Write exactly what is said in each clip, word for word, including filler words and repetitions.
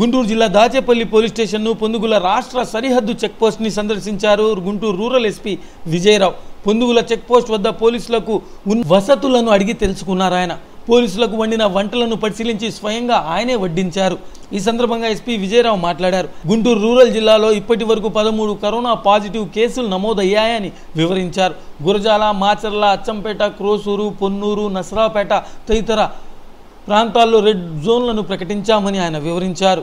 గుంటూరు జిల్లా దాచేపల్లి పోలీస్ స్టేషన్ను పొందుగుల రాష్ట్ర సరిహద్దు చెక్పోస్ట్ని సందర్శించారు Guntur rural SP Vijayarao. Pondugula check post వద్ద పోలీసులకు ఉన్న వసతులను అడిగి తెలుసుకున్నారు. ఆయన పోలీసులకు వండిన వంటలను పరిశీలించి స్వయంగా ఆయనే వడ్డించారు. ఈ సందర్భంగా ఎస్పీ విజయరావు మాట్లాడారు. గుంటూరు రూరల్ జిల్లాలో ఇప్పటి వరకు పదమూడు కరోనా పాజిటివ్ కేసులు నమోదయ్యాయని వివరించారు. గురజాల, మాచర్ల, అచ్చంపేట, క్రోసూరు, పొన్నూరు, నసరాపేట తదితర ప్రాంతాల్లో రెడ్ జోన్లను ప్రకటించామని ఆయన వివరించారు.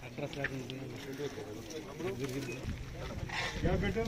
क्या बेटा sir doctor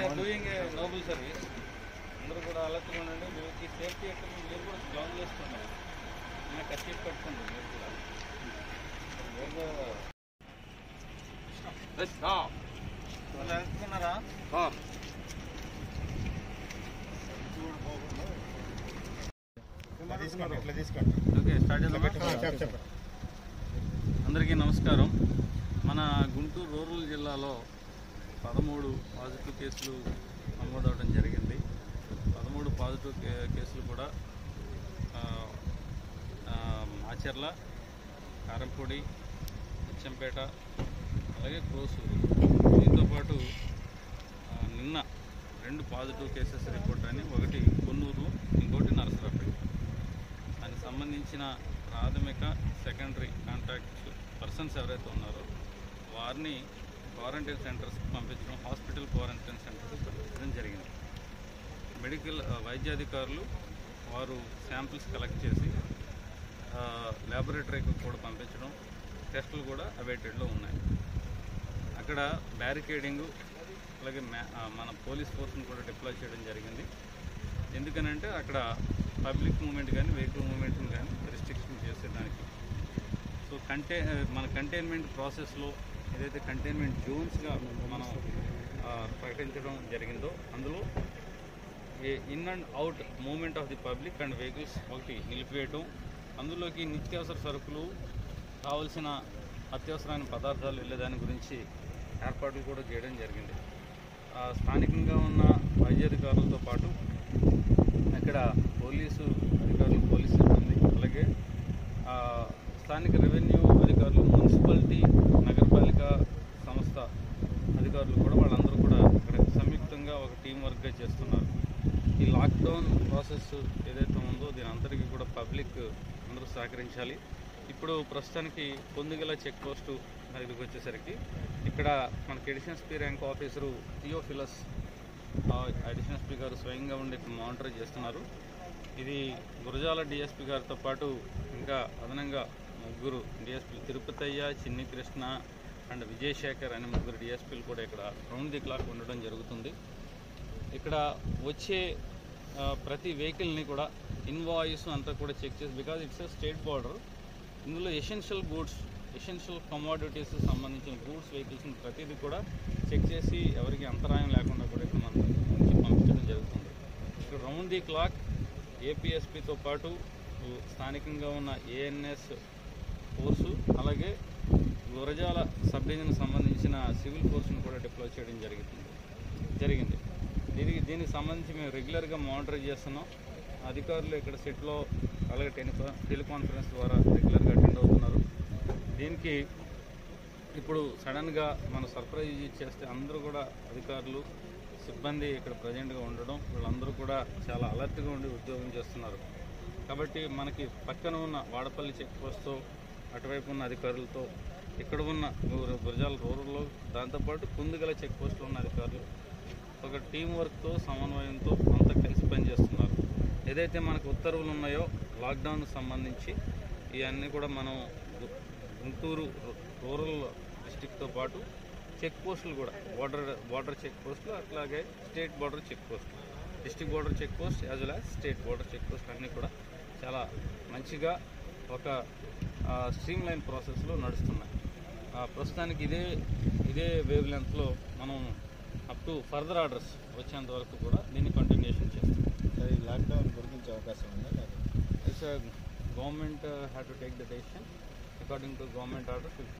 We are doing a noble service. अंदर कोड़ा अलग तो बनाने में कि सेफ्टी एक तो मेरे को डाउनलेस करना है. मैं कस्टम करता हूँ मेरे को. बस हाँ. वाला क्या ना रहा? हाँ. Ladies cut ladies cut. Okay start ladies cut. चप चप. अंदर के नमस्कारों. मना गुंटूर रूरल जिला लो. పదమూడు పాజిటివ్ కేసులు నమోదవడం జరిగింది. పదమూడు పాజిటివ్ కేసులు కూడా మాచర్ల, కారంపూడి, అచ్చంపేట, అలాగే క్రోసూరు. దీంతో పాటు నిన్న రెండు పాజిటివ్ కేసెస్ రిపోర్ట్ అని ఒకటి పొన్నూరు, ఇంకోటి నరసరాపేట. దానికి సంబంధించిన ప్రాథమిక సెకండరీ కాంటాక్ట్ పర్సన్స్ ఎవరైతే ఉన్నారో వారిని క్వారంటైన్ సెంటర్స్కి పంపించడం, హాస్పిటల్ క్వారంటైన్ సెంటర్స్ పంపించడం జరిగింది. మెడికల్ వైద్యాధికారులు వారు శాంపిల్స్ కలెక్ట్ చేసి ల్యాబొరేటరీకి కూడా పంపించడం, టెస్టులు కూడా అవైటెడ్లో ఉన్నాయి. అక్కడ బ్యారికేడింగు అలాగే మన పోలీస్ ఫోర్స్ని కూడా డిప్లాయ్ చేయడం జరిగింది. ఎందుకనంటే అక్కడ పబ్లిక్ మూమెంట్ కానీ వెహికల్ మూమెంట్ని కానీ రిస్ట్రిక్షన్ చేసేదానికి. సో కంటే మన కంటైన్మెంట్ ప్రాసెస్లో ఏదైతే కంటైన్మెంట్ జోన్స్గా మనం ప్రకటించడం జరిగిందో అందులో ఏ in and out moment of the public and vehicles ఒకటి నిలిపివేయటం, అందులోకి నిత్యావసర సరుకులు, కావలసిన అత్యవసరమైన పదార్థాలు వెళ్ళేదాని గురించి ఏర్పాట్లు కూడా చేయడం జరిగింది. స్థానికంగా ఉన్న వైద్యాధికారులతో పాటు అక్కడ పోలీసు అధికారులు, పోలీసు సిబ్బంది, అలాగే స్థానిక రెవెన్యూ అధికారులు, మున్సిపాలిటీ, నగరపాలిక సంస్థ అధికారులు కూడా వాళ్ళందరూ కూడా ఇక్కడ సంయుక్తంగా ఒక టీం వర్క్గా చేస్తున్నారు. ఈ లాక్డౌన్ ప్రాసెస్ ఏదైతే ఉందో దీని అందరికీ కూడా పబ్లిక్ అందరూ సహకరించాలి. ఇప్పుడు ప్రస్తుతానికి పొందుగల చెక్ పోస్టు ఇదికి వచ్చేసరికి ఇక్కడ మనకి additional SP rank officer Theophilus additional SP గారు స్వయంగా ఉండి ఇక్కడ మానిటర్ చేస్తున్నారు. ఇది గురజాల డిఎస్పీ గారితో పాటు ఇంకా అదనంగా ముగ్గురు డిఎస్పీలు తిరుపతయ్య, చిన్ని కృష్ణ అండ్ విజయశేఖర్ అనే ముగ్గురు డిఎస్పీలు కూడా ఇక్కడ రౌండ్ ది క్లాక్ ఉండడం జరుగుతుంది. ఇక్కడ వచ్చే ప్రతి వెహికల్ని కూడా ఇన్వాయిస్ అంతా కూడా చెక్ చేసి, because it's a state border, ఇందులో ఎసెన్షియల్ గూడ్స్, ఎసెన్షియల్ కమోడిటీస్ సంబంధించిన గూడ్స్ వెహికల్స్ని ప్రతిదీ కూడా చెక్ చేసి ఎవరికి అంతరాయం లేకుండా కూడా ఇక్కడ మనం పంపించడం జరుగుతుంది. ఇక్కడ రౌండ్ ది క్లాక్ ఏపీఎస్పీతో పాటు స్థానికంగా ఉన్న ఏఎన్ఎస్ ఫోర్సు, అలాగే గురజాల సబ్ డివిజన్కి సంబంధించిన సివిల్ ఫోర్స్ను కూడా డిప్లాయ్ చేయడం జరుగుతుంది జరిగింది దీనికి దీనికి సంబంధించి మేము రెగ్యులర్గా మానిటర్ చేస్తున్నాం. అధికారులు ఇక్కడ సెట్లో అలాగే టెలిఫో టెలికాన్ఫరెన్స్ ద్వారా రెగ్యులర్గా అటెండ్ అవుతున్నారు. దీనికి ఇప్పుడు సడన్గా మనం సర్ప్రైజ్ చేస్తే అందరూ కూడా అధికారులు సిబ్బంది ఇక్కడ ప్రజెంట్గా ఉండడం, వీళ్ళందరూ కూడా చాలా అలర్ట్గా ఉండి ఉద్యోగం చేస్తున్నారు. కాబట్టి మనకి పక్కన ఉన్న వాడపల్లి చెక్ పోస్ట్తో అటువైపు ఉన్న అధికారులతో, ఇక్కడ ఉన్న గురజాల రూరల్లో, దాంతోపాటు కుందుగల చెక్ పోస్టులో ఉన్న అధికారులు ఒక టీం వర్క్తో సమన్వయంతో అంతా కలిసి పనిచేస్తున్నారు. ఏదైతే మనకు ఉత్తర్వులు ఉన్నాయో లాక్డౌన్కి సంబంధించి ఇవన్నీ కూడా మనం గుంటూరు రూరల్ డిస్టిక్తో పాటు చెక్ పోస్టులు కూడా, బార్డర్ బార్డర్ చెక్ పోస్టులు, అట్లాగే స్టేట్ బార్డర్ చెక్ పోస్టులు, district border check post as well as state border check post అన్నీ కూడా చాలా మంచిగా ఒక స్ట్రీమ్ లైన్ ప్రాసెస్లో నడుస్తున్నాయి. ప్రస్తుతానికి ఇదే ఇదే వేవ్ లెంత్లో మనం అప్ టు ఫర్దర్ ఆర్డర్స్ వచ్చేంత వరకు కూడా దీన్ని కంటిన్యూషన్ చేస్తాం. ఈ లాక్డౌన్ గురించి అవకాశం ఉందా? It's government have to take the decision according to government order.